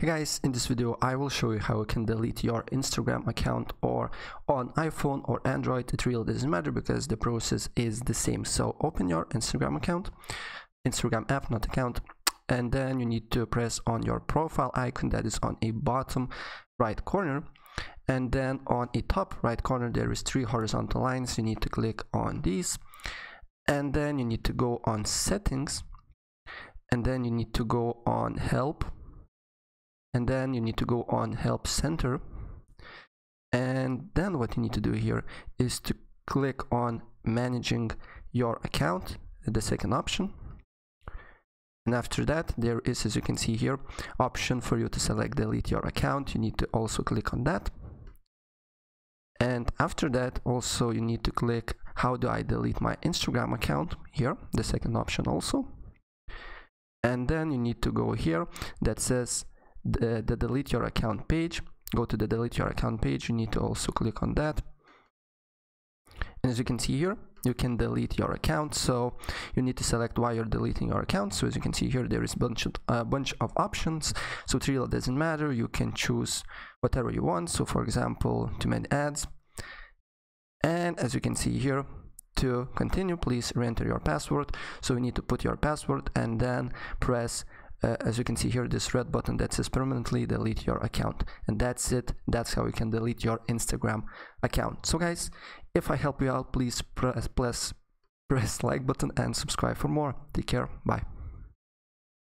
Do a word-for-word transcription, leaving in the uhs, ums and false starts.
Hey guys, in this video I will show you how you can delete your Instagram account or on iPhone or Android. It really doesn't matter because the process is the same. So open your Instagram account, Instagram app, not account, and then you need to press on your profile icon that is on a bottom right corner, and then on a top right corner there is three horizontal lines. You need to click on these, and then you need to go on settings, and then you need to go on help, and then you need to go on help center. And then what you need to do here is to click on managing your account, the second option, and after that there is, as you can see here, option for you to select delete your account. You need to also click on that, and after that also you need to click how do I delete my Instagram account, here the second option also, and then you need to go here that says The, the delete your account page. Go to the delete your account page. You need to also click on that, and as you can see here you can delete your account. So you need to select why you're deleting your account. So as you can see here there is a bunch of, uh, bunch of options, so it really doesn't matter. You can choose whatever you want, so for example too many ads, and as you can see here, to continue please re-enter your password. So you need to put your password and then press Uh, as you can see here, this red button that says permanently delete your account, and that's it. That's how you can delete your Instagram account. So guys, if I help you out, please press, press, press like button and subscribe for more. Take care. Bye.